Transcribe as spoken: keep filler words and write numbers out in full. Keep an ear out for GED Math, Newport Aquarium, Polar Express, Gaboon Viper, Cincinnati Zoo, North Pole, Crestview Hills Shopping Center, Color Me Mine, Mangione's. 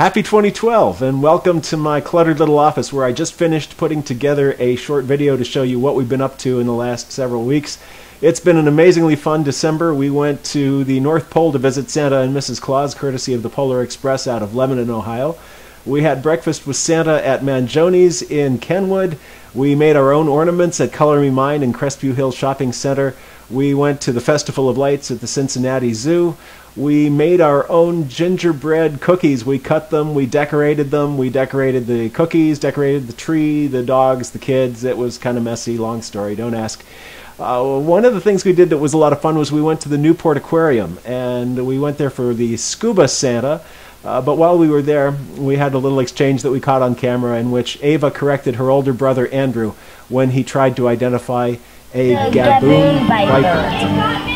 Happy twenty twelve and welcome to my cluttered little office where I just finished putting together a short video to show you what we've been up to in the last several weeks. It's been an amazingly fun December. We went to the North Pole to visit Santa and Missus Claus, courtesy of the Polar Express out of Lebanon, Ohio. We had breakfast with Santa at Mangione's in Kenwood. We made our own ornaments at Color Me Mine in Crestview Hills Shopping Center. We went to the Festival of Lights at the Cincinnati Zoo. We made our own gingerbread cookies. We cut them, we decorated them, we decorated the cookies, decorated the tree, the dogs, the kids. It was kind of messy, long story, don't ask. Uh, one of the things we did that was a lot of fun was we went to the Newport Aquarium, and we went there for the scuba Santa. Uh, but while we were there, we had a little exchange that we caught on camera in which Ava corrected her older brother Andrew when he tried to identify a Gaboon Viper.